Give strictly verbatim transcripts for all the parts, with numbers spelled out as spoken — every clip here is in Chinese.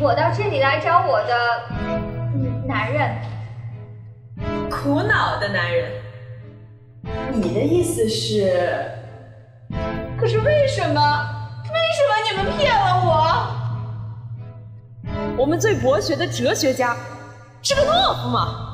我到这里来找我的男人，苦恼的男人。你的意思是？可是为什么？为什么你们骗了我？我们最博学的哲学家是个懦夫吗？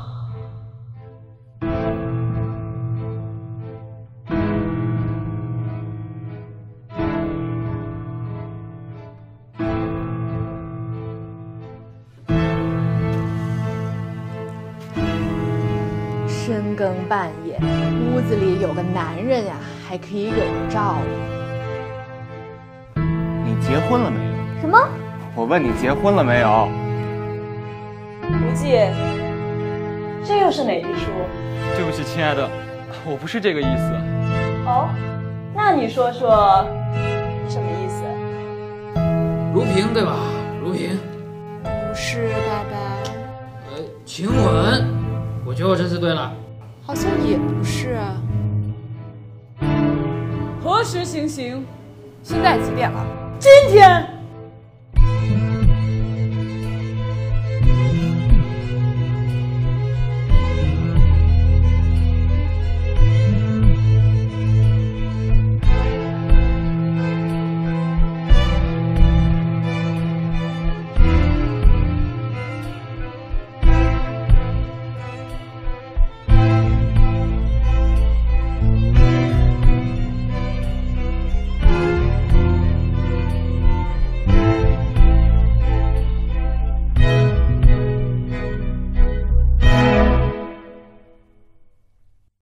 深更半夜，屋子里有个男人呀、啊，还可以有个照应。你结婚了没有？什么？我问你结婚了没有？无忌，这又是哪支书？对不起，亲爱的，我不是这个意思。哦，那你说说，你什么意思？如萍对吧？如萍。不是，爸爸。呃，晴雯。 我觉得我这次对了，好像也不是啊。何时行刑？现在几点了？今天。